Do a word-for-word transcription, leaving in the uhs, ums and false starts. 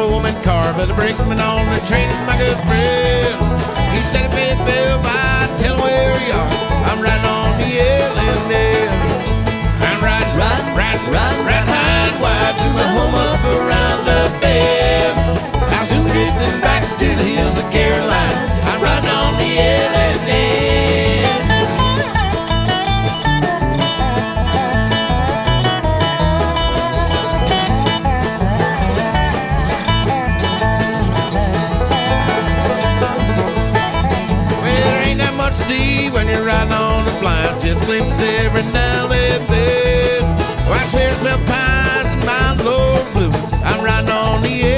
a woman car, but a brakeman on the train is my good friend. He said a big bell by, tell him where we are. I'm riding on the Elendil. I'm riding, riding, riding, riding, riding high and wide to my home up around the bend. I'll soon drift them back to the hills of Carolina. I'm riding on the Elendil. See when you're riding on the blind, just glimpse every now and then. Oh, I swear, smell pines and mind blow blue. I'm riding on the edge.